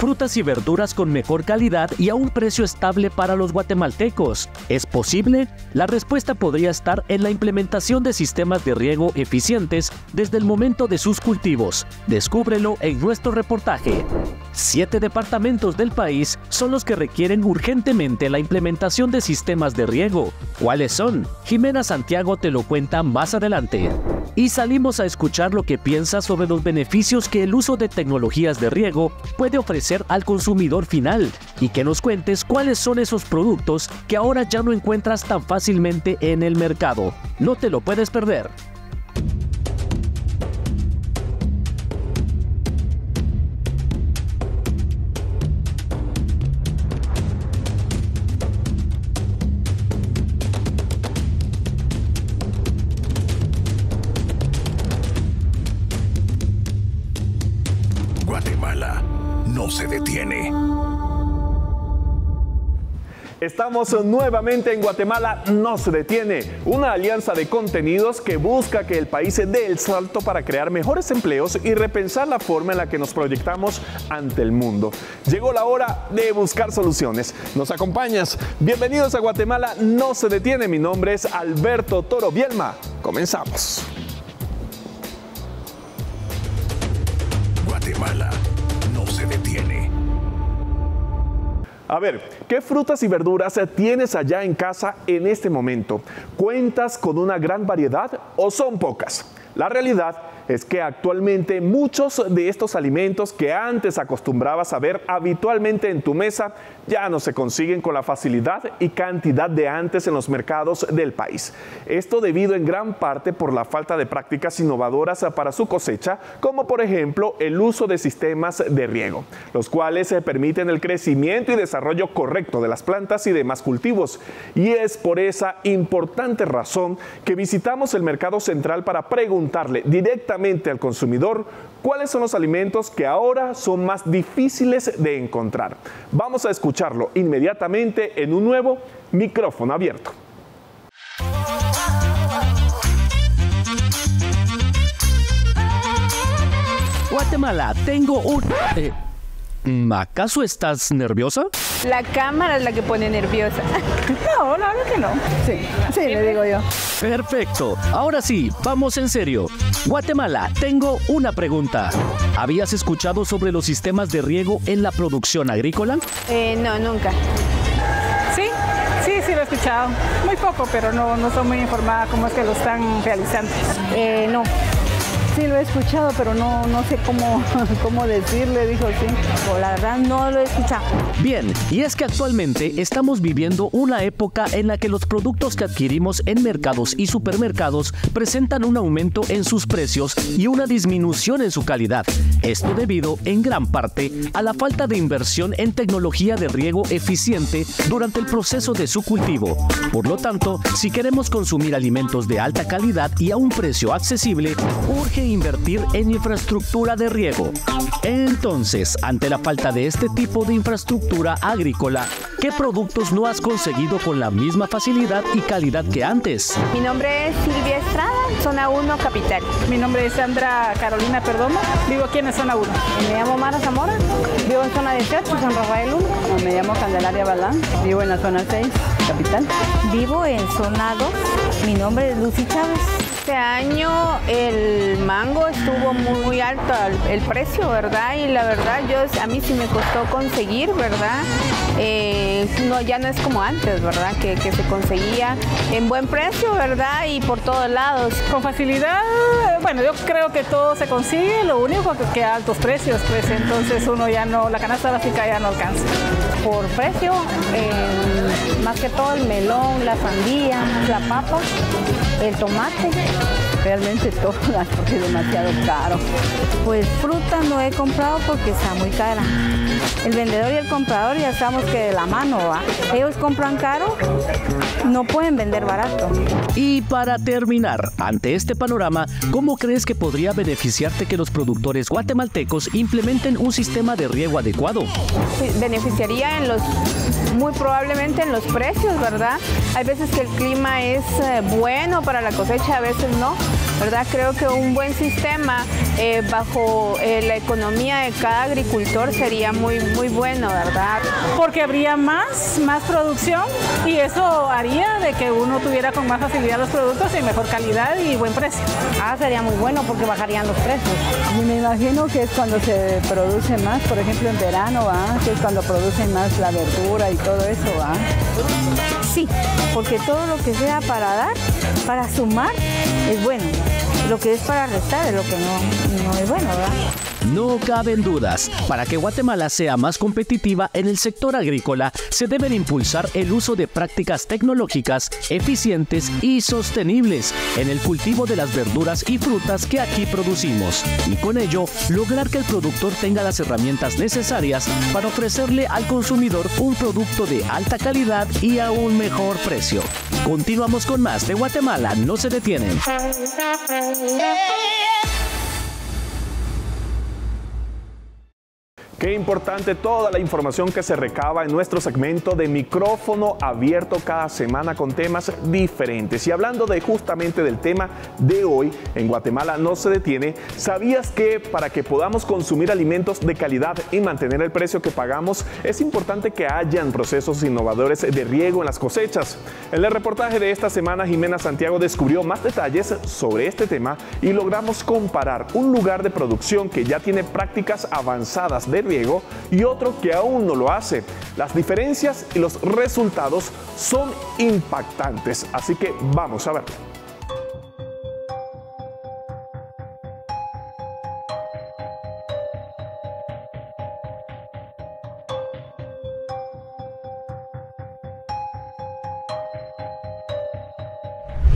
frutas y verduras con mejor calidad y a un precio estable para los guatemaltecos. ¿Es posible? La respuesta podría estar en la implementación de sistemas de riego eficientes desde el momento de sus cultivos. Descúbrelo en nuestro reportaje. 7 departamentos del país son los que requieren urgentemente la implementación de sistemas de riego. ¿Cuáles son? Jimena Santiago te lo cuenta más adelante. Y salimos a escuchar lo que piensa sobre los beneficios que el uso de tecnologías de riego puede ofrecer al consumidor final, y que nos cuentes cuáles son esos productos que ahora ya no encuentras tan fácilmente en el mercado. No te lo puedes perder. Se detiene. Estamos nuevamente en Guatemala No Se Detiene, una alianza de contenidos que busca que el país se dé el salto para crear mejores empleos y repensar la forma en la que nos proyectamos ante el mundo. Llegó la hora de buscar soluciones. ¿Nos acompañas? Bienvenidos a Guatemala No Se Detiene. Mi nombre es Alberto Toro Bielma. Comenzamos. Guatemala se detiene. A ver, ¿qué frutas y verduras tienes allá en casa en este momento? ¿Cuentas con una gran variedad o son pocas? La realidad es que actualmente muchos de estos alimentos que antes acostumbrabas a ver habitualmente en tu mesa ya no se consiguen con la facilidad y cantidad de antes en los mercados del país. Esto debido en gran parte por la falta de prácticas innovadoras para su cosecha, como por ejemplo el uso de sistemas de riego, los cuales permiten el crecimiento y desarrollo correcto de las plantas y demás cultivos. Y es por esa importante razón que visitamos el mercado central para preguntarle directamente al consumidor cuáles son los alimentos que ahora son más difíciles de encontrar. Vamos a escucharlo inmediatamente en un nuevo micrófono abierto. Guatemala, tengo un... ¿Acaso estás nerviosa? La cámara es la que pone nerviosa. No, la verdad que no. Sí, le digo yo. Perfecto. Ahora sí, vamos en serio. Guatemala, tengo una pregunta. ¿Habías escuchado sobre los sistemas de riego en la producción agrícola? No, nunca. Sí, lo he escuchado. Muy poco, pero no soy muy informada cómo es que lo están realizando. No. Sí, lo he escuchado, pero no sé cómo decirle, dijo sí. Pero la verdad no lo he escuchado. Bien, y es que actualmente estamos viviendo una época en la que los productos que adquirimos en mercados y supermercados presentan un aumento en sus precios y una disminución en su calidad. Esto debido en gran parte a la falta de inversión en tecnología de riego eficiente durante el proceso de su cultivo. Por lo tanto, si queremos consumir alimentos de alta calidad y a un precio accesible, urge invertir en infraestructura de riego. Entonces, ante la falta de este tipo de infraestructura agrícola, ¿qué productos no has conseguido con la misma facilidad y calidad que antes? Mi nombre es Silvia Estrada, Zona 1 Capital. Mi nombre es Sandra Carolina, vivo aquí en la Zona 1. Me llamo Mara Zamora, vivo en Zona 18, San Rafael 1. Me llamo Candelaria Balán, vivo en la Zona 6 Capital. Vivo en Zona 2, mi nombre es Lucy Chávez. Este año el mango estuvo muy alto el precio, ¿verdad? Y la verdad a mí sí me costó conseguir, ¿verdad? Ya no es como antes, ¿verdad? Que se conseguía en buen precio, ¿verdad? Y por todos lados. Con facilidad, bueno, yo creo que todo se consigue, lo único que a altos precios, pues entonces uno ya no, la canasta básica ya no alcanza. Por precio, más que todo el melón, la sandía, la papa, el tomate, realmente todas, porque es demasiado caro. Pues fruta no he comprado porque está muy cara. El vendedor y el comprador ya estamos que de la mano, ¿va? Ellos compran caro, no pueden vender barato. Y para terminar, ante este panorama, ¿cómo crees que podría beneficiarte que los productores guatemaltecos implementen un sistema de riego adecuado? Beneficiaría en los... muy probablemente en los precios, ¿verdad? Hay veces que el clima es bueno para la cosecha, a veces no, ¿verdad? Creo que un buen sistema bajo la economía de cada agricultor sería muy bueno, ¿verdad? Porque habría más producción y eso haría de que uno tuviera con más facilidad los productos y mejor calidad y buen precio. Ah, sería muy bueno porque bajarían los precios. Y me imagino que es cuando se produce más, por ejemplo en verano, ¿va? Que es cuando producen más la verdura y todo eso, ¿va? Sí, porque todo lo que sea para dar, para sumar, es bueno. Lo que es para restar es lo que no es bueno, ¿verdad? No caben dudas, para que Guatemala sea más competitiva en el sector agrícola, se deben impulsar el uso de prácticas tecnológicas eficientes y sostenibles en el cultivo de las verduras y frutas que aquí producimos, y con ello lograr que el productor tenga las herramientas necesarias para ofrecerle al consumidor un producto de alta calidad y a un mejor precio. Continuamos con más de Guatemala No Se Detienen. Qué importante toda la información que se recaba en nuestro segmento de micrófono abierto cada semana con temas diferentes. Y hablando de justamente del tema de hoy, en Guatemala No Se Detiene, ¿sabías que para que podamos consumir alimentos de calidad y mantener el precio que pagamos, es importante que hayan procesos innovadores de riego en las cosechas? En el reportaje de esta semana, Jimena Santiago descubrió más detalles sobre este tema y logramos comparar un lugar de producción que ya tiene prácticas avanzadas de riego y otro que aún no lo hace. Las diferencias y los resultados son impactantes, así que vamos a verlo.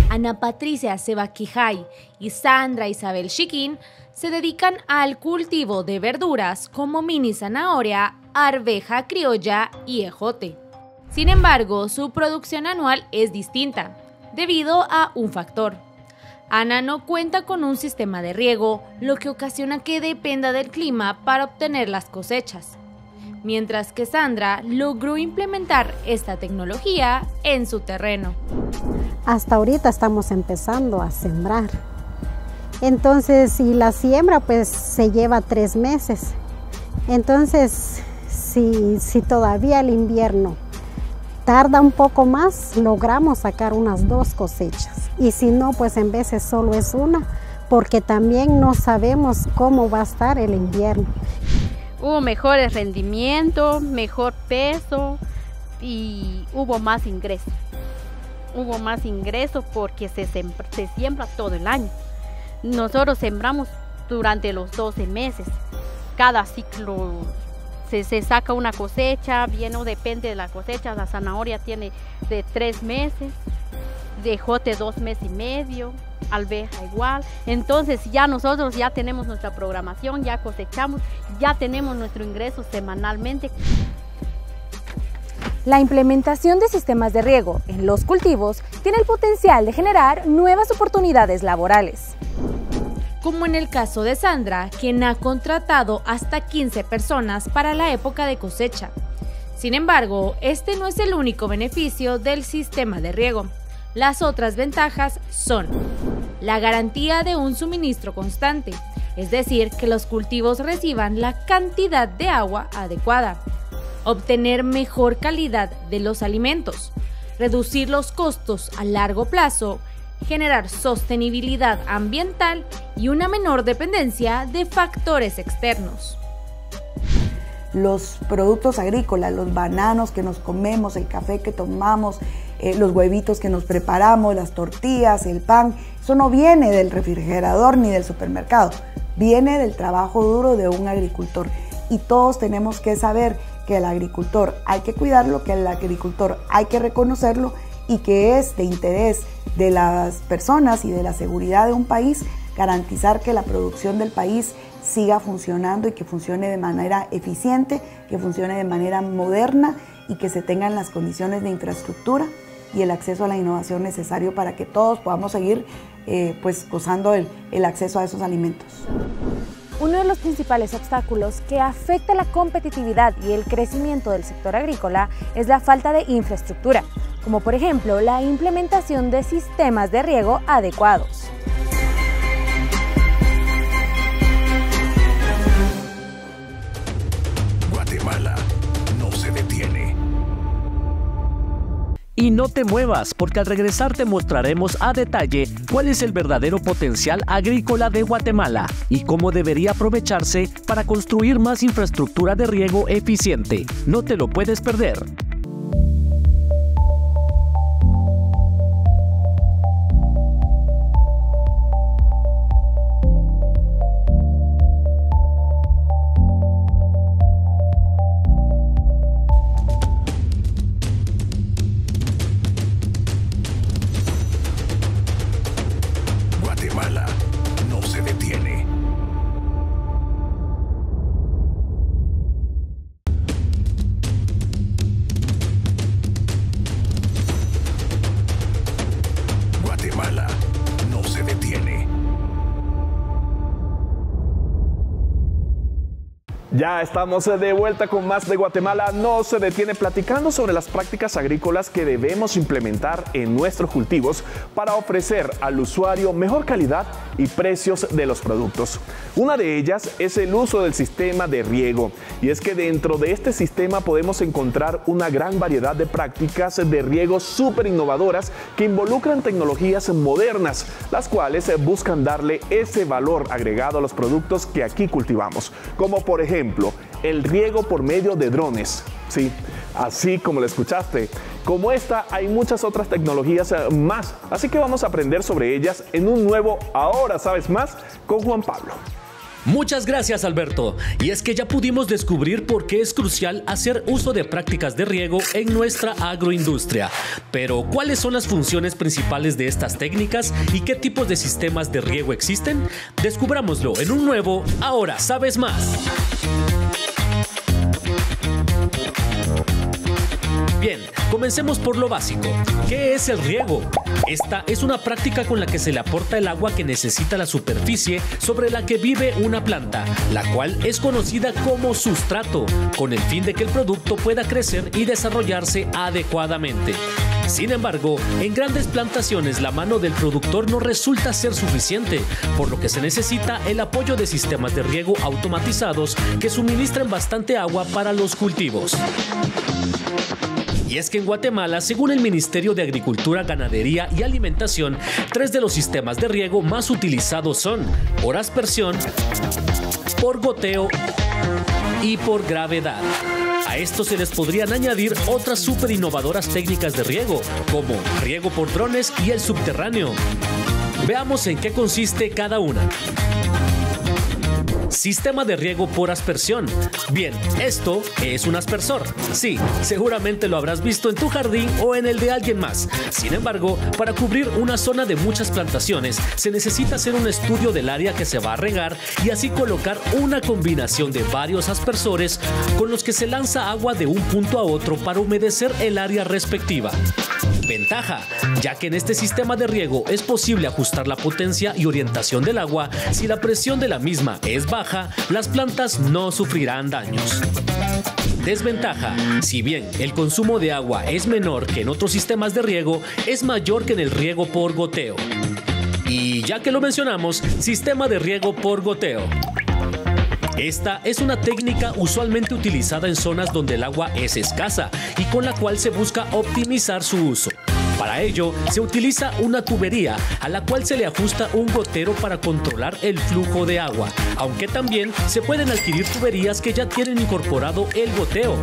Ana Patricia Seba Quijay y Sandra Isabel Chiquín se dedican al cultivo de verduras como mini zanahoria, arveja criolla y ejote. Sin embargo, su producción anual es distinta, debido a un factor. Ana no cuenta con un sistema de riego, lo que ocasiona que dependa del clima para obtener las cosechas, mientras que Sandra logró implementar esta tecnología en su terreno. Hasta ahorita estamos empezando a sembrar. Entonces, y la siembra pues se lleva 3 meses. Entonces, si todavía el invierno tarda un poco más, logramos sacar unas 2 cosechas. Y si no, pues en veces solo es una, porque también no sabemos cómo va a estar el invierno. Hubo mejores rendimientos, mejor peso y hubo más ingresos. Hubo más ingresos porque se siembra todo el año. Nosotros sembramos durante los 12 meses, cada ciclo se saca una cosecha, bien o depende de la cosecha, la zanahoria tiene de 3 meses, de ejote 2 meses y medio, alveja igual. Entonces ya nosotros ya tenemos nuestra programación, ya cosechamos, ya tenemos nuestro ingreso semanalmente. La implementación de sistemas de riego en los cultivos tiene el potencial de generar nuevas oportunidades laborales. Como en el caso de Sandra, quien ha contratado hasta 15 personas para la época de cosecha. Sin embargo, este no es el único beneficio del sistema de riego. Las otras ventajas son la garantía de un suministro constante, es decir, que los cultivos reciban la cantidad de agua adecuada, obtener mejor calidad de los alimentos, reducir los costos a largo plazo, generar sostenibilidad ambiental y una menor dependencia de factores externos. Los productos agrícolas, los bananos que nos comemos, el café que tomamos, los huevitos que nos preparamos, las tortillas, el pan, eso no viene del refrigerador ni del supermercado, viene del trabajo duro de un agricultor. Y todos tenemos que saber que el agricultor hay que cuidarlo, que el agricultor hay que reconocerlo y que es de interés de las personas y de la seguridad de un país garantizar que la producción del país siga funcionando y que funcione de manera eficiente, que funcione de manera moderna y que se tengan las condiciones de infraestructura y el acceso a la innovación necesario para que todos podamos seguir pues gozando el acceso a esos alimentos. Uno de los principales obstáculos que afecta la competitividad y el crecimiento del sector agrícola es la falta de infraestructura, como por ejemplo la implementación de sistemas de riego adecuados. Guatemala no se detiene. Y no te muevas, porque al regresar te mostraremos a detalle cuál es el verdadero potencial agrícola de Guatemala y cómo debería aprovecharse para construir más infraestructura de riego eficiente. No te lo puedes perder. Ya estamos de vuelta con más de Guatemala no se detiene, platicando sobre las prácticas agrícolas que debemos implementar en nuestros cultivos para ofrecer al usuario mejor calidad y precios de los productos. Una de ellas es el uso del sistema de riego, y es que dentro de este sistema podemos encontrar una gran variedad de prácticas de riego súper innovadoras que involucran tecnologías modernas, las cuales buscan darle ese valor agregado a los productos que aquí cultivamos, como por ejemplo el riego por medio de drones. Sí, así como lo escuchaste. Como esta, hay muchas otras tecnologías más, así que vamos a aprender sobre ellas en un nuevo Ahora Sabes Más con Juan Pablo. Muchas gracias, Alberto. Y es que ya pudimos descubrir por qué es crucial hacer uso de prácticas de riego en nuestra agroindustria. Pero, ¿cuáles son las funciones principales de estas técnicas y qué tipos de sistemas de riego existen? Descubrámoslo en un nuevo Ahora Sabes Más. Bien, comencemos por lo básico. ¿Qué es el riego? Esta es una práctica con la que se le aporta el agua que necesita la superficie sobre la que vive una planta, la cual es conocida como sustrato, con el fin de que el producto pueda crecer y desarrollarse adecuadamente. Sin embargo, en grandes plantaciones la mano del productor no resulta ser suficiente, por lo que se necesita el apoyo de sistemas de riego automatizados que suministran bastante agua para los cultivos. Y es que en Guatemala, según el Ministerio de Agricultura, Ganadería y Alimentación, 3 de los sistemas de riego más utilizados son por aspersión, por goteo y por gravedad. A esto se les podrían añadir otras súper innovadoras técnicas de riego, como riego por drones y el subterráneo. Veamos en qué consiste cada una. Sistema de riego por aspersión. Bien, esto es un aspersor. Sí, seguramente lo habrás visto en tu jardín o en el de alguien más. Sin embargo, para cubrir una zona de muchas plantaciones, se necesita hacer un estudio del área que se va a regar y así colocar una combinación de varios aspersores con los que se lanza agua de un punto a otro para humedecer el área respectiva. Ventaja, ya que en este sistema de riego es posible ajustar la potencia y orientación del agua. Si la presión de la misma es baja, las plantas no sufrirán daños. Desventaja, si bien el consumo de agua es menor que en otros sistemas de riego, es mayor que en el riego por goteo. Y ya que lo mencionamos, sistema de riego por goteo. Esta es una técnica usualmente utilizada en zonas donde el agua es escasa y con la cual se busca optimizar su uso. Para ello, se utiliza una tubería a la cual se le ajusta un gotero para controlar el flujo de agua, aunque también se pueden adquirir tuberías que ya tienen incorporado el goteo.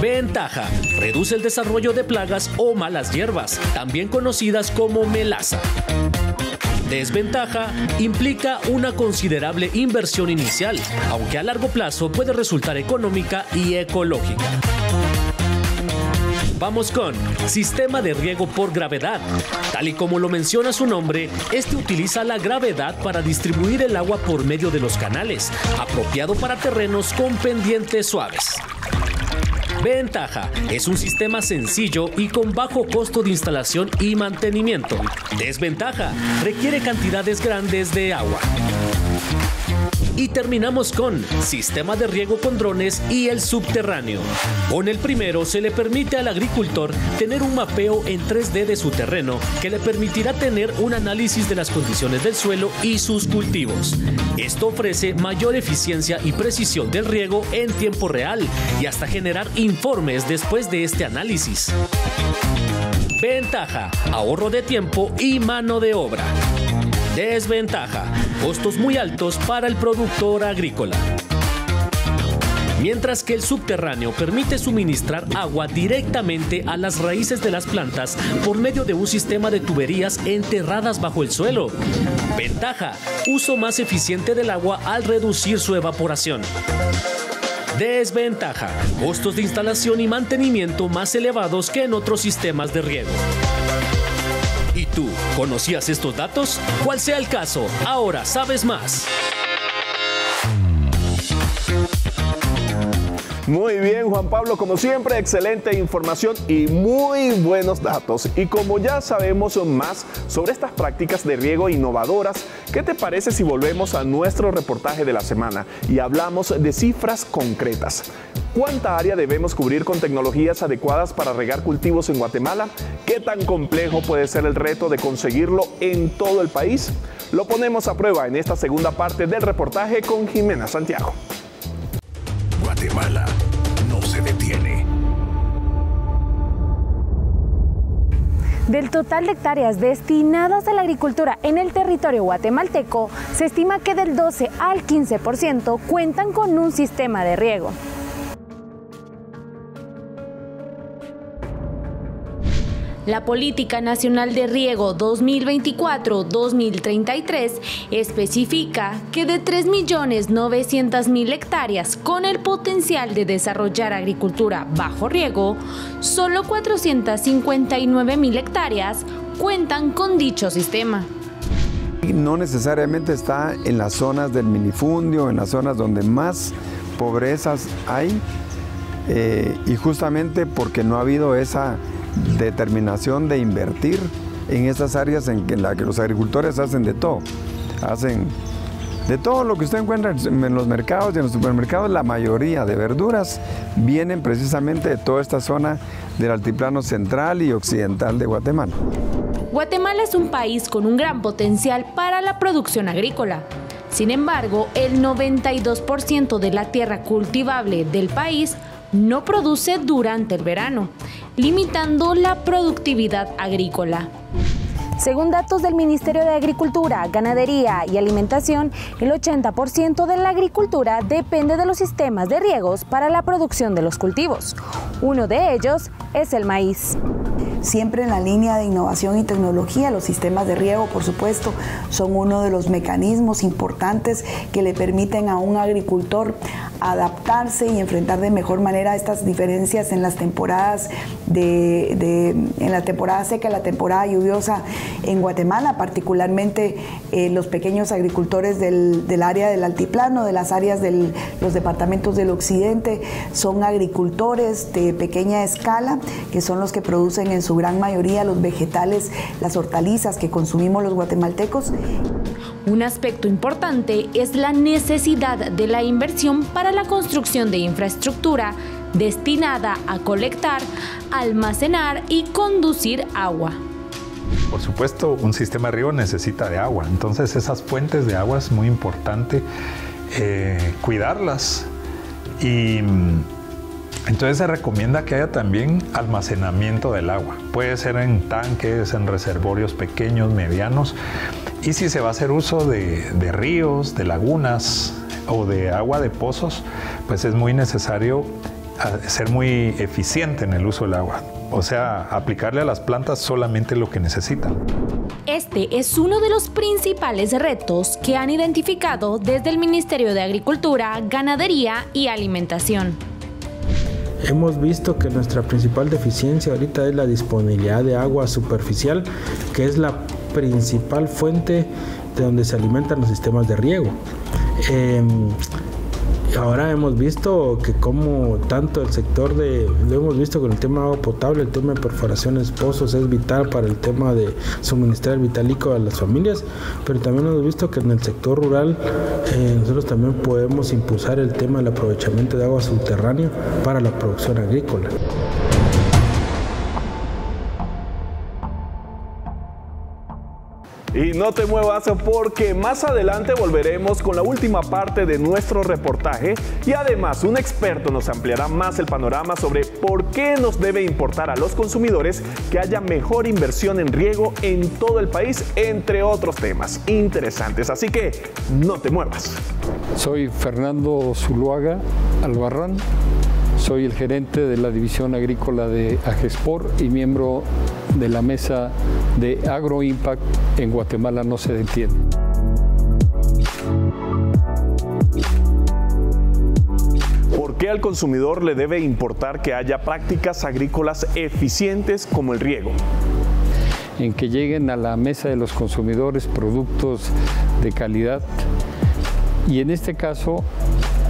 Ventaja, reduce el desarrollo de plagas o malas hierbas, también conocidas como melaza. Desventaja, implica una considerable inversión inicial, aunque a largo plazo puede resultar económica y ecológica. Vamos con sistema de riego por gravedad. Tal y como lo menciona su nombre, este utiliza la gravedad para distribuir el agua por medio de los canales, apropiado para terrenos con pendientes suaves. Ventaja, es un sistema sencillo y con bajo costo de instalación y mantenimiento. Desventaja, requiere cantidades grandes de agua. y terminamos con sistema de riego con drones y el subterráneo. Con el primero se le permite al agricultor tener un mapeo en 3D de su terreno que le permitirá tener un análisis de las condiciones del suelo y sus cultivos. Esto ofrece mayor eficiencia y precisión del riego en tiempo real y hasta generar informes después de este análisis. Ventaja: ahorro de tiempo y mano de obra. Desventaja: costos muy altos para el productor agrícola. Mientras que el subterráneo permite suministrar agua directamente a las raíces de las plantas por medio de un sistema de tuberías enterradas bajo el suelo. Ventaja: uso más eficiente del agua al reducir su evaporación. Desventaja: costos de instalación y mantenimiento más elevados que en otros sistemas de riego. ¿Y tú conocías estos datos? Cual sea el caso, ahora sabes más. Muy bien, Juan Pablo, como siempre, excelente información y muy buenos datos. Y como ya sabemos más sobre estas prácticas de riego innovadoras, ¿qué te parece si volvemos a nuestro reportaje de la semana y hablamos de cifras concretas? ¿Cuánta área debemos cubrir con tecnologías adecuadas para regar cultivos en Guatemala? ¿Qué tan complejo puede ser el reto de conseguirlo en todo el país? Lo ponemos a prueba en esta segunda parte del reportaje con Jimena Santiago. Guatemala no se detiene. Del total de hectáreas destinadas a la agricultura en el territorio guatemalteco, se estima que del 12 al 15% cuentan con un sistema de riego. La Política Nacional de Riego 2024-2033 especifica que de 3.900.000 hectáreas con el potencial de desarrollar agricultura bajo riego, solo 459.000 hectáreas cuentan con dicho sistema. No necesariamente está en las zonas del minifundio, en las zonas donde más pobrezas hay, y justamente porque no ha habido esa determinación de invertir en esas áreas en las que los agricultores hacen de todo. Hacen de todo lo que usted encuentra en los mercados y en los supermercados. La mayoría de verduras vienen precisamente de toda esta zona del altiplano central y occidental de Guatemala. Guatemala es un país con un gran potencial para la producción agrícola. Sin embargo, el 92% de la tierra cultivable del país no produce durante el verano, limitando la productividad agrícola. Según datos del Ministerio de Agricultura, Ganadería y Alimentación, el 80% de la agricultura depende de los sistemas de riegos para la producción de los cultivos. Uno de ellos es el maíz. Siempre en la línea de innovación y tecnología, los sistemas de riego, por supuesto, son uno de los mecanismos importantes que le permiten a un agricultor adaptarse y enfrentar de mejor manera estas diferencias en las temporadas en la temporada seca y la temporada lluviosa. En Guatemala, particularmente los pequeños agricultores del área del altiplano, de las áreas de los departamentos del occidente, son agricultores de pequeña escala, que son los que producen en su gran mayoría los vegetales, las hortalizas que consumimos los guatemaltecos. Un aspecto importante es la necesidad de la inversión para la construcción de infraestructura destinada a colectar, almacenar y conducir agua. Por supuesto, un sistema de riego necesita de agua, entonces esas fuentes de agua es muy importante cuidarlas, y entonces se recomienda que haya también almacenamiento del agua. Puede ser en tanques, en reservorios pequeños, medianos, y si se va a hacer uso de ríos, de lagunas o de agua de pozos, pues es muy necesario ser muy eficiente en el uso del agua. O sea, aplicarle a las plantas solamente lo que necesitan. Este es uno de los principales retos que han identificado desde el Ministerio de Agricultura, Ganadería y Alimentación. Hemos visto que nuestra principal deficiencia ahorita es la disponibilidad de agua superficial, que es la principal fuente de donde se alimentan los sistemas de riego. Ahora hemos visto que como tanto el sector de, lo hemos visto con el tema de agua potable, el tema de perforaciones, pozos es vital para el tema de suministrar el vital líquido a las familias, pero también hemos visto que en el sector rural nosotros también podemos impulsar el tema del aprovechamiento de agua subterránea para la producción agrícola. Y no te muevas porque más adelante volveremos con la última parte de nuestro reportaje y además un experto nos ampliará más el panorama sobre por qué nos debe importar a los consumidores que haya mejor inversión en riego en todo el país, entre otros temas interesantes. Así que no te muevas. Soy Fernando Zuluaga Albarrán, soy el gerente de la División Agrícola de AGESPOR y miembro de la mesa de Agroimpact en Guatemala no se detiene. ¿Por qué al consumidor le debe importar que haya prácticas agrícolas eficientes como el riego? En que lleguen a la mesa de los consumidores productos de calidad y en este caso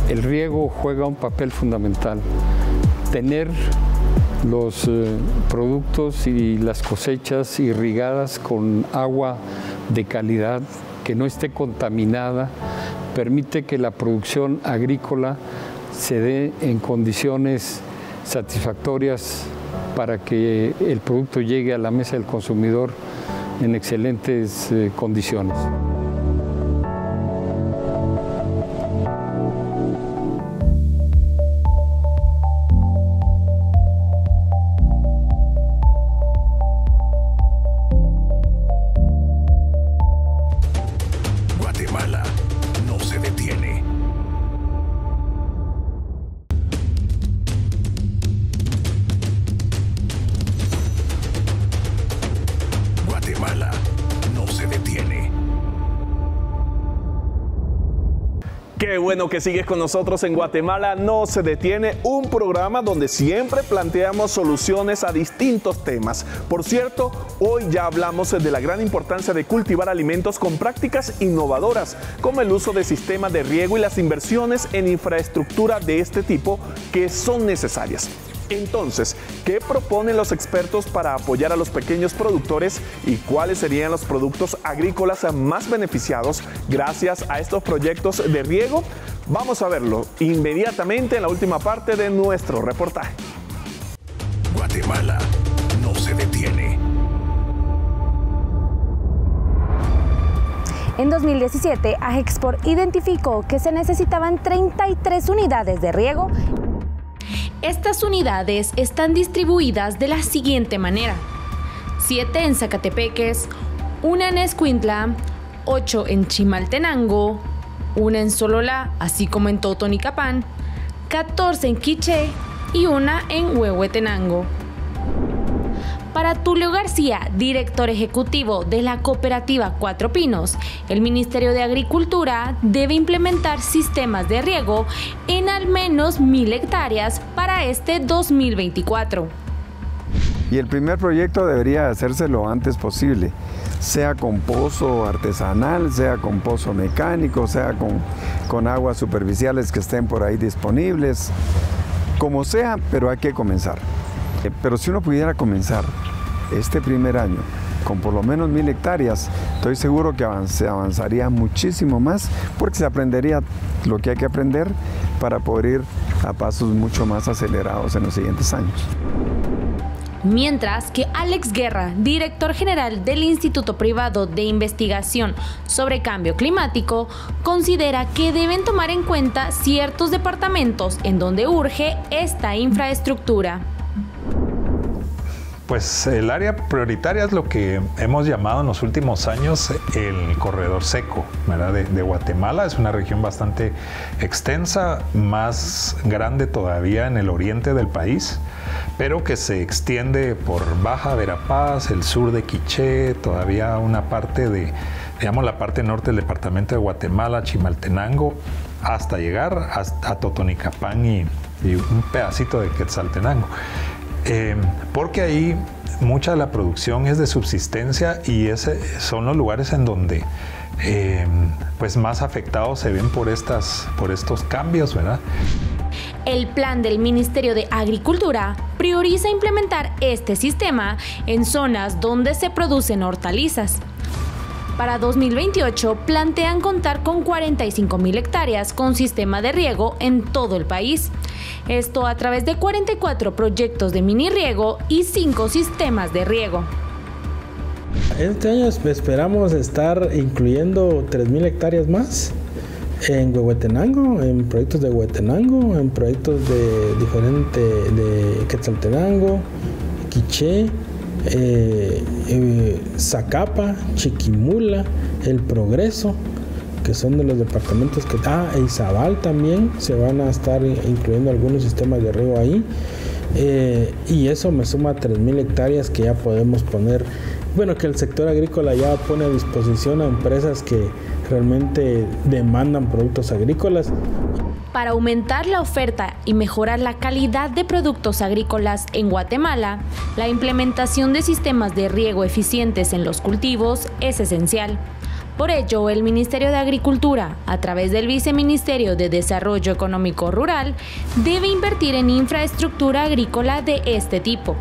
el riego juega un papel fundamental. Tener los productos y las cosechas irrigadas con agua de calidad que no esté contaminada permite que la producción agrícola se dé en condiciones satisfactorias para que el producto llegue a la mesa del consumidor en excelentes condiciones. Qué bueno que sigues con nosotros en Guatemala No se detiene, un programa donde siempre planteamos soluciones a distintos temas. Por cierto, hoy ya hablamos de la gran importancia de cultivar alimentos con prácticas innovadoras, como el uso de sistemas de riego y las inversiones en infraestructura de este tipo que son necesarias. Entonces, ¿qué proponen los expertos para apoyar a los pequeños productores y cuáles serían los productos agrícolas más beneficiados gracias a estos proyectos de riego? Vamos a verlo inmediatamente en la última parte de nuestro reportaje. Guatemala no se detiene. En 2017, AGEXPORT identificó que se necesitaban 33 unidades de riego. Estas unidades están distribuidas de la siguiente manera: 7 en Zacatepeques, 1 en Escuintla, 8 en Chimaltenango, 1 en Sololá, así como en Totonicapán, 14 en Quiché y 1 en Huehuetenango. Para Tulio García, director ejecutivo de la cooperativa Cuatro Pinos, el Ministerio de Agricultura debe implementar sistemas de riego en al menos 1000 hectáreas para este 2024. Y el primer proyecto debería hacerse lo antes posible, sea con pozo artesanal, sea con pozo mecánico, sea con aguas superficiales que estén por ahí disponibles, como sea, pero hay que comenzar. Pero si uno pudiera comenzar este primer año con por lo menos 1000 hectáreas, estoy seguro que avanzaría muchísimo más porque se aprendería lo que hay que aprender para poder ir a pasos mucho más acelerados en los siguientes años. Mientras que Alex Guerra, director general del Instituto Privado de Investigación sobre Cambio Climático, considera que deben tomar en cuenta ciertos departamentos en donde urge esta infraestructura. Pues el área prioritaria es lo que hemos llamado en los últimos años el corredor seco, ¿verdad? De Guatemala. Es una región bastante extensa, más grande todavía en el oriente del país, pero que se extiende por Baja Verapaz, el sur de Quiché, todavía una parte de, digamos, la parte norte del departamento de Guatemala, Chimaltenango, hasta llegar a Totonicapán y un pedacito de Quetzaltenango. Porque ahí mucha de la producción es de subsistencia y son los lugares en donde pues más afectados se ven por estos cambios, ¿verdad? El plan del Ministerio de Agricultura prioriza implementar este sistema en zonas donde se producen hortalizas. Para 2028 plantean contar con 45.000 hectáreas con sistema de riego en todo el país. Esto a través de 44 proyectos de mini riego y 5 sistemas de riego. Este año esperamos estar incluyendo 3.000 hectáreas más en Huehuetenango, en proyectos de Huehuetenango, en proyectos de Quetzaltenango, Quiché, Zacapa, Chiquimula, El Progreso, que son de los departamentos que... Izabal también, se van a estar incluyendo algunos sistemas de riego ahí. Y eso me suma 3.000 hectáreas que ya podemos poner, bueno, que el sector agrícola ya pone a disposición a empresas que realmente demandan productos agrícolas. Para aumentar la oferta y mejorar la calidad de productos agrícolas en Guatemala, la implementación de sistemas de riego eficientes en los cultivos es esencial. Por ello, el Ministerio de Agricultura, a través del Viceministerio de Desarrollo Económico Rural, debe invertir en infraestructura agrícola de este tipo,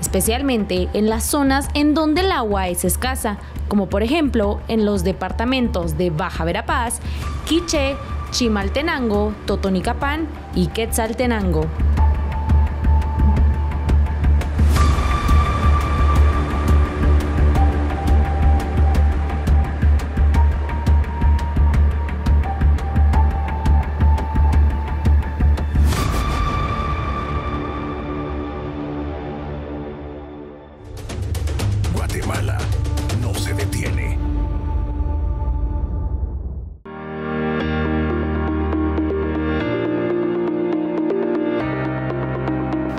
especialmente en las zonas en donde el agua es escasa, como por ejemplo en los departamentos de Baja Verapaz, Quiché, Chimaltenango, Totonicapán y Quetzaltenango.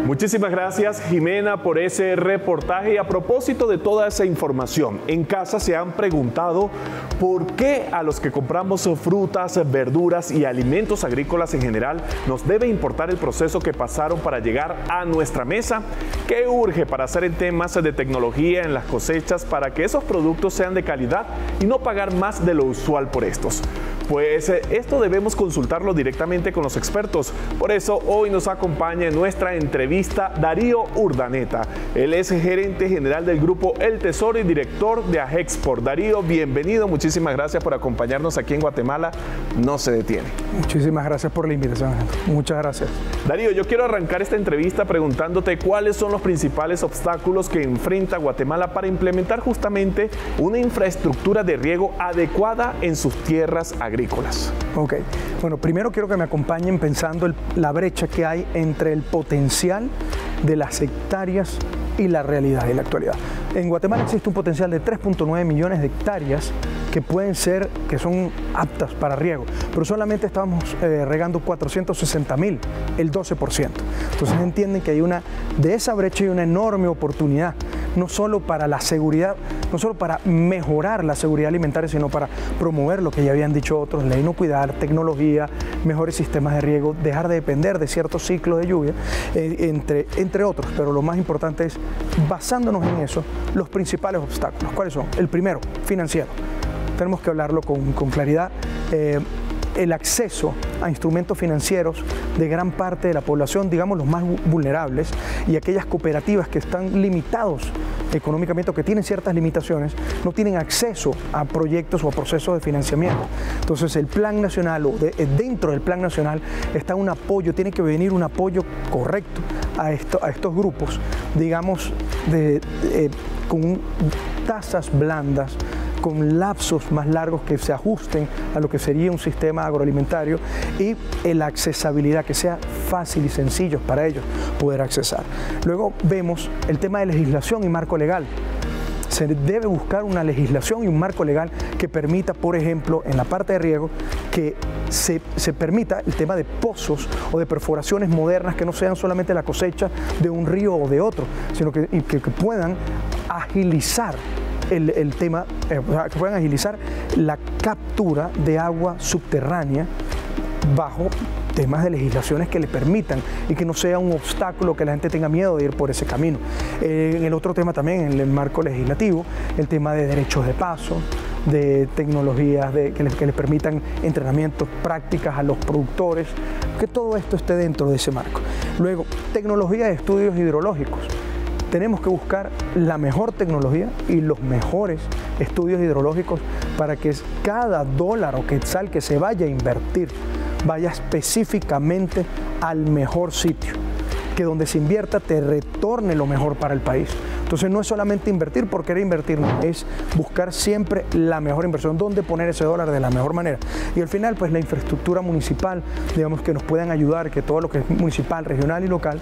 Muchísimas gracias, Jimena, por ese reportaje. Y a propósito de toda esa información, en casa se han preguntado por qué a los que compramos frutas, verduras y alimentos agrícolas en general nos debe importar el proceso que pasaron para llegar a nuestra mesa. ¿Qué urge para hacer en temas de tecnología en las cosechas para que esos productos sean de calidad y no pagar más de lo usual por estos? Pues esto debemos consultarlo directamente con los expertos. Por eso hoy nos acompaña en nuestra entrevista Darío Urdaneta. Él es gerente general del Grupo El Tesoro y director de AGEXPORT. Darío, bienvenido. Muchísimas gracias por acompañarnos aquí en Guatemala No se detiene. Muchísimas gracias por la invitación. Muchas gracias. Darío, yo quiero arrancar esta entrevista preguntándote cuáles son los principales obstáculos que enfrenta Guatemala para implementar justamente una infraestructura de riego adecuada en sus tierras agrícolas. Ok, bueno, primero quiero que me acompañen pensando la brecha que hay entre el potencial de las hectáreas y la realidad y la actualidad. En Guatemala existe un potencial de 3.9 millones de hectáreas que son aptas para riego, pero solamente estamos regando 460.000, el 12%. Entonces entienden que hay de esa brecha hay una enorme oportunidad, no solo para la seguridad, no solo para mejorar la seguridad alimentaria, sino para promover lo que ya habían dicho otros, la inocuidad, tecnología, mejores sistemas de riego, dejar de depender de ciertos ciclos de lluvia, entre otros. Pero lo más importante es, basándonos en eso, los principales obstáculos. ¿Cuáles son? El primero, financiero. Tenemos que hablarlo con claridad. El acceso a instrumentos financieros de gran parte de la población, digamos los más vulnerables, y aquellas cooperativas que están limitados económicamente o que tienen ciertas limitaciones, no tienen acceso a proyectos o a procesos de financiamiento. Entonces el plan nacional, dentro del plan nacional está un apoyo, tiene que venir un apoyo correcto a estos grupos, digamos, con tasas blandas, con lapsos más largos que se ajusten a lo que sería un sistema agroalimentario y la accesibilidad, que sea fácil y sencillo para ellos poder accesar. Luego vemos el tema de legislación y marco legal. Se debe buscar una legislación y un marco legal que permita, por ejemplo, en la parte de riego, que se permita el tema de pozos o de perforaciones modernas que no sean solamente la cosecha de un río o de otro, sino que puedan agilizar el tema, que puedan agilizar la captura de agua subterránea bajo temas de legislaciones que le permitan y que no sea un obstáculo que la gente tenga miedo de ir por ese camino. El otro tema también, en el marco legislativo, el tema de derechos de paso, de tecnologías que les permitan entrenamientos, prácticas a los productores, que todo esto esté dentro de ese marco. Luego, tecnología de estudios hidrológicos. Tenemos que buscar la mejor tecnología y los mejores estudios hidrológicos para que cada dólar o quetzal que se vaya a invertir vaya específicamente al mejor sitio, que donde se invierta te retorne lo mejor para el país. Entonces no es solamente invertir por querer invertir, es buscar siempre la mejor inversión, dónde poner ese dólar de la mejor manera. Y al final, pues la infraestructura municipal, digamos que nos puedan ayudar, que todo lo que es municipal, regional y local,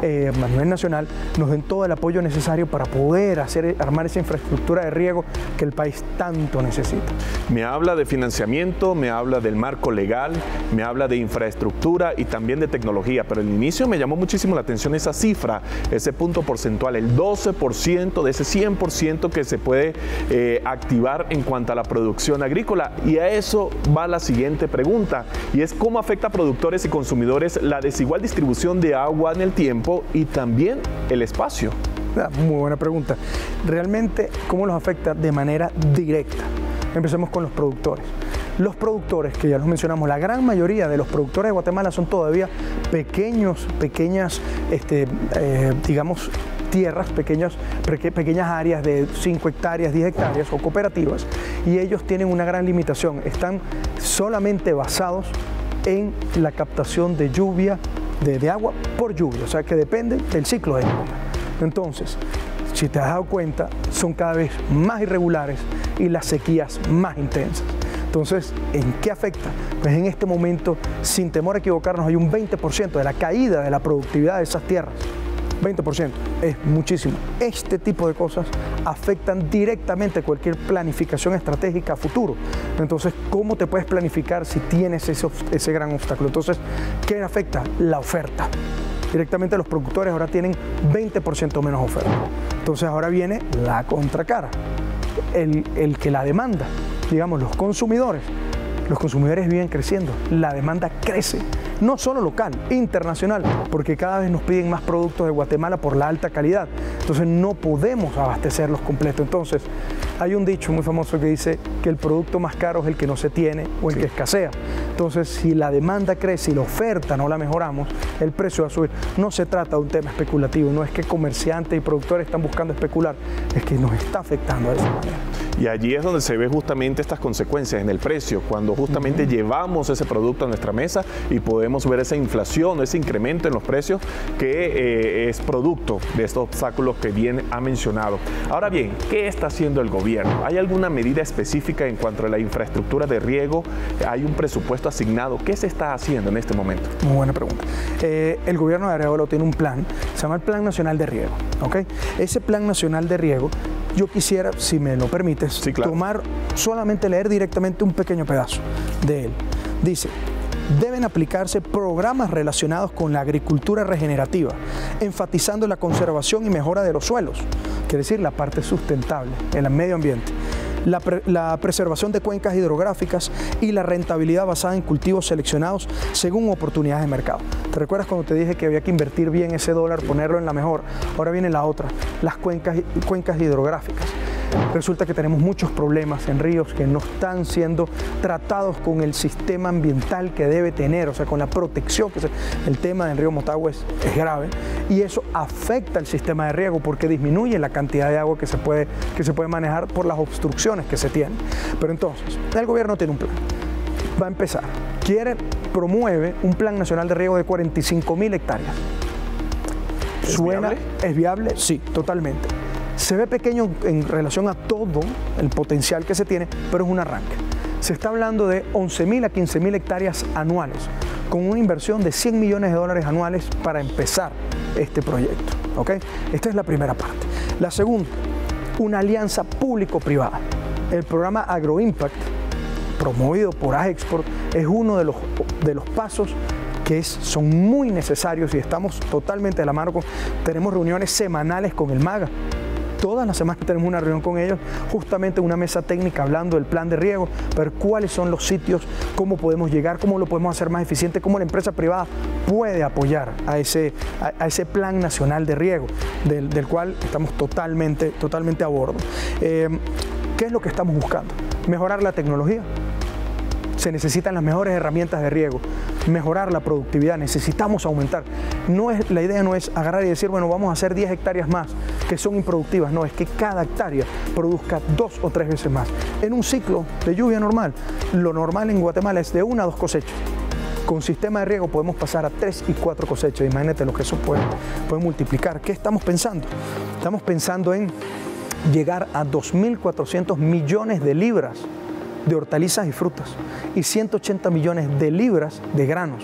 a nivel nacional, nos den todo el apoyo necesario para poder armar esa infraestructura de riego que el país tanto necesita. Me habla de financiamiento, me habla del marco legal, me habla de infraestructura y también de tecnología, pero al inicio me llamó muchísimo la atención esa cifra, ese punto porcentual, el 12% de ese 100% que se puede activar en cuanto a la producción agrícola. Y a eso va la siguiente pregunta, y es cómo afecta a productores y consumidores la desigual distribución de agua en el tiempo y también el espacio. Muy buena pregunta. Realmente, ¿cómo los afecta? De manera directa. Empecemos con los productores. Los productores, que ya los mencionamos, la gran mayoría de los productores de Guatemala son todavía pequeñas tierras, pequeñas áreas de 5 hectáreas, 10 hectáreas o cooperativas, y ellos tienen una gran limitación. Están solamente basados en la captación de lluvia, de agua por lluvia, o sea que depende del ciclo de lluvia. Entonces, si te has dado cuenta, son cada vez más irregulares y las sequías más intensas. Entonces, ¿en qué afecta? Pues en este momento, sin temor a equivocarnos, hay un 20% de la caída de la productividad de esas tierras. 20% es muchísimo. Este tipo de cosas afectan directamente cualquier planificación estratégica a futuro. Entonces, ¿cómo te puedes planificar si tienes ese gran obstáculo? Entonces, ¿qué afecta? La oferta. Directamente los productores ahora tienen 20% menos oferta. Entonces, ahora viene la contracara, el que la demanda. Digamos, los consumidores viven creciendo, la demanda crece, no solo local, internacional, porque cada vez nos piden más productos de Guatemala por la alta calidad, entonces no podemos abastecerlos completos. Entonces, hay un dicho muy famoso que dice que el producto más caro es el que no se tiene o el que escasea. Entonces, si la demanda crece y la oferta no la mejoramos, el precio va a subir. No se trata de un tema especulativo, no es que comerciantes y productores están buscando especular, es que nos está afectando de esa manera. Y allí es donde se ve justamente estas consecuencias en el precio, cuando justamente llevamos ese producto a nuestra mesa y podemos ver esa inflación, ese incremento en los precios que es producto de estos obstáculos que bien ha mencionado. Ahora bien, ¿qué está haciendo el gobierno? ¿Hay alguna medida específica en cuanto a la infraestructura de riego? ¿Hay un presupuesto asignado? ¿Qué se está haciendo en este momento? Muy buena pregunta. El gobierno de Arévalo tiene un plan, se llama el Plan Nacional de Riego, ¿ok? Ese Plan Nacional de Riego, yo quisiera, si me lo permites, sí, claro, leer directamente un pequeño pedazo de él. Dice: deben aplicarse programas relacionados con la agricultura regenerativa, enfatizando la conservación y mejora de los suelos, quiere decir la parte sustentable, el medio ambiente, la preservación de cuencas hidrográficas y la rentabilidad basada en cultivos seleccionados según oportunidades de mercado. ¿Te recuerdas cuando te dije que había que invertir bien ese dólar, ponerlo en la mejor? Ahora viene la otra, las cuencas hidrográficas. Resulta que tenemos muchos problemas en ríos que no están siendo tratados con el sistema ambiental que debe tener, o sea, con la protección. El tema del río Motagua es grave y eso afecta el sistema de riego porque disminuye la cantidad de agua que se puede manejar por las obstrucciones que se tienen. Pero entonces, el gobierno tiene un plan. Va a empezar. Promueve un plan nacional de riego de 45.000 hectáreas. ¿Suena? ¿Es viable? Sí, totalmente. Se ve pequeño en relación a todo el potencial que se tiene, pero es un arranque. Se está hablando de 11.000 a 15.000 hectáreas anuales, con una inversión de $100 millones anuales para empezar este proyecto, ¿ok? Esta es la primera parte. La segunda, una alianza público-privada. El programa Agroimpact, promovido por AGEXPORT, es uno de los pasos que son muy necesarios y estamos totalmente de la mano. Tenemos reuniones semanales con el MAGA. Todas las semanas tenemos una reunión con ellos, justamente una mesa técnica hablando del plan de riego, ver cuáles son los sitios, cómo podemos llegar, cómo lo podemos hacer más eficiente, cómo la empresa privada puede apoyar a ese plan nacional de riego, del cual estamos totalmente a bordo. ¿Qué es lo que estamos buscando? mejorar la tecnología. Se necesitan las mejores herramientas de riego, mejorar la productividad, necesitamos aumentar. La idea no es agarrar y decir, bueno, vamos a hacer 10 hectáreas más que son improductivas, no, es que cada hectárea produzca 2 o 3 veces más. En un ciclo de lluvia normal, lo normal en Guatemala es de 1 a 2 cosechas. Con sistema de riego podemos pasar a 3 y 4 cosechas, imagínate lo que eso puede multiplicar. ¿Qué estamos pensando? Estamos pensando en llegar a 2.400 millones de libras de hortalizas y frutas y 180 millones de libras de granos.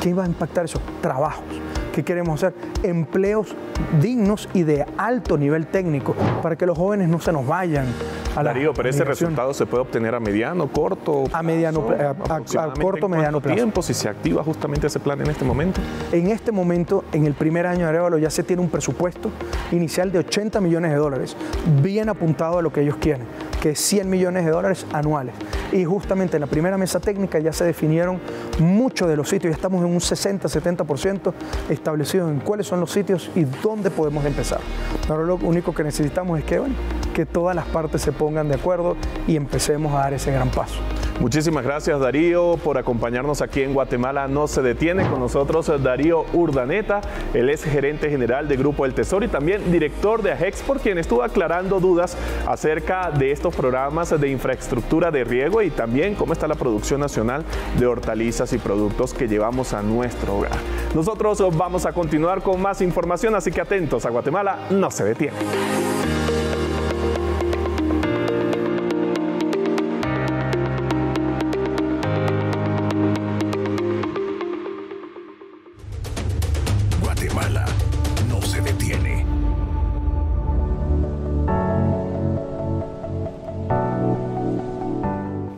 ¿Qué va a impactar esos trabajos? ¿Qué queremos hacer? Empleos dignos y de alto nivel técnico para que los jóvenes no se nos vayan. Darío, pero ese resultado se puede obtener a mediano, corto, plazo, a corto, mediano plazo. ¿Tiempo si se activa justamente ese plan en este momento? En este momento, en el primer año de Arévalo, ya se tiene un presupuesto inicial de 80 millones de dólares, bien apuntado a lo que ellos quieren, que es 100 millones de dólares anuales. Y justamente en la primera mesa técnica ya se definieron muchos de los sitios, ya estamos en un 60-70% establecidos en cuáles son los sitios y dónde podemos empezar. Ahora lo único que necesitamos es que, bueno, que todas las partes se pongan de acuerdo y empecemos a dar ese gran paso. Muchísimas gracias, Darío, por acompañarnos aquí en Guatemala No Se Detiene. Con nosotros Darío Urdaneta, el ex gerente general de Grupo El Tesoro y también director de AGEXPORT, quien estuvo aclarando dudas acerca de estos programas de infraestructura de riego y también cómo está la producción nacional de hortalizas y productos que llevamos a nuestro hogar. Nosotros vamos a continuar con más información, así que atentos a Guatemala No Se Detiene.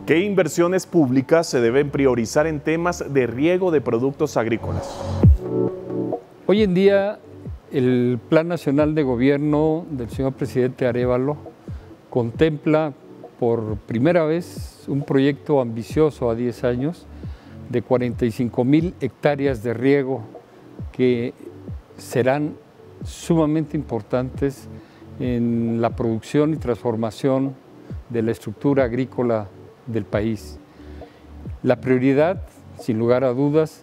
¿Qué inversiones públicas se deben priorizar en temas de riego de productos agrícolas? Hoy en día, el Plan Nacional de Gobierno del señor presidente Arévalo contempla por primera vez un proyecto ambicioso a 10 años de 45.000 hectáreas de riego que serán sumamente importantes en la producción y transformación de la estructura agrícola del país. La prioridad, sin lugar a dudas,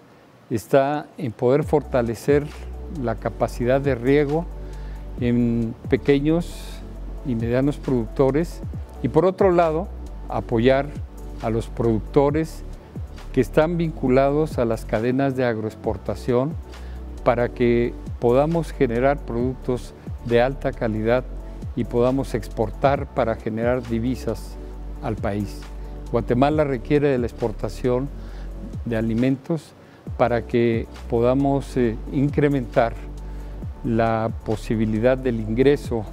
está en poder fortalecer la capacidad de riego en pequeños y medianos productores y, por otro lado, apoyar a los productores que están vinculados a las cadenas de agroexportación para que podamos generar productos de alta calidad y podamos exportar para generar divisas al país. Guatemala requiere de la exportación de alimentos para que podamos incrementar la posibilidad del ingreso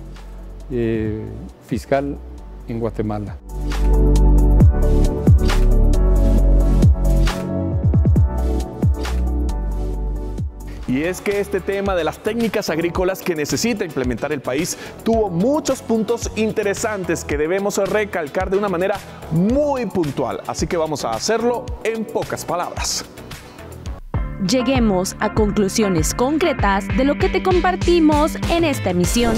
fiscal en Guatemala. Y es que este tema de las técnicas agrícolas que necesita implementar el país tuvo muchos puntos interesantes que debemos recalcar de una manera muy puntual. Así que vamos a hacerlo en pocas palabras. Lleguemos a conclusiones concretas de lo que te compartimos en esta emisión.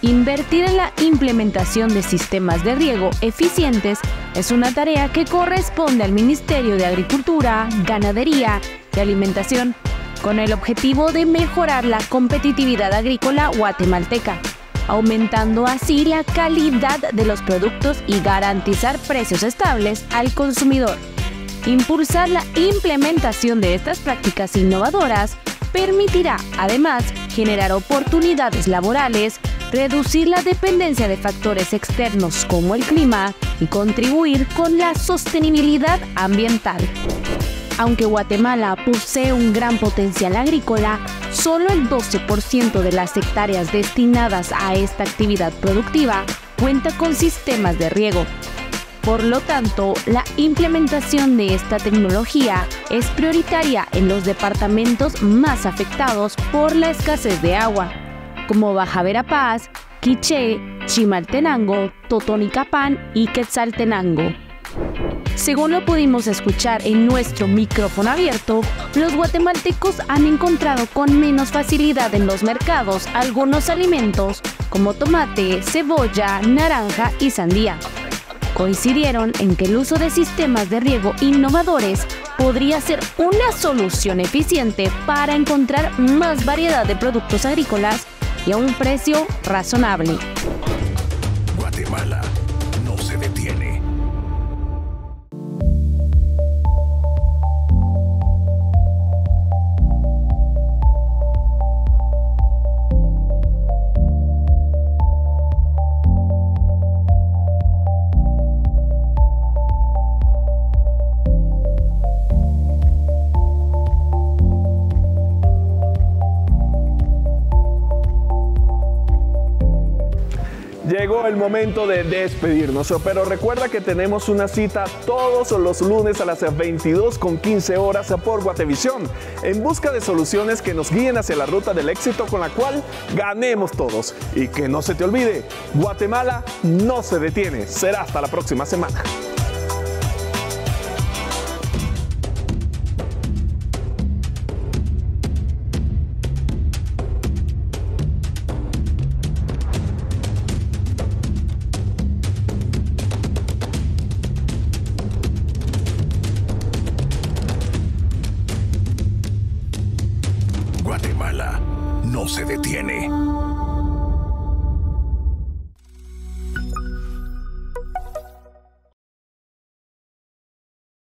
Invertir en la implementación de sistemas de riego eficientes es una tarea que corresponde al Ministerio de Agricultura, Ganadería y Alimentación, con el objetivo de mejorar la competitividad agrícola guatemalteca, aumentando así la calidad de los productos y garantizar precios estables al consumidor. Impulsar la implementación de estas prácticas innovadoras permitirá, además, generar oportunidades laborales, reducir la dependencia de factores externos como el clima y contribuir con la sostenibilidad ambiental. Aunque Guatemala posee un gran potencial agrícola, solo el 12% de las hectáreas destinadas a esta actividad productiva cuenta con sistemas de riego. Por lo tanto, la implementación de esta tecnología es prioritaria en los departamentos más afectados por la escasez de agua, como Baja Verapaz, Quiché, Chimaltenango, Totonicapán y Quetzaltenango. Según lo pudimos escuchar en nuestro micrófono abierto, los guatemaltecos han encontrado con menos facilidad en los mercados algunos alimentos como tomate, cebolla, naranja y sandía. coincidieron en que el uso de sistemas de riego innovadores podría ser una solución eficiente para encontrar más variedad de productos agrícolas y a un precio razonable. Guatemala no se detiene. Llegó el momento de despedirnos, pero recuerda que tenemos una cita todos los lunes a las 22:15 horas por Guatevisión, en busca de soluciones que nos guíen hacia la ruta del éxito con la cual ganemos todos. Y que no se te olvide, Guatemala no se detiene. Será hasta la próxima semana. Guatemala no se detiene.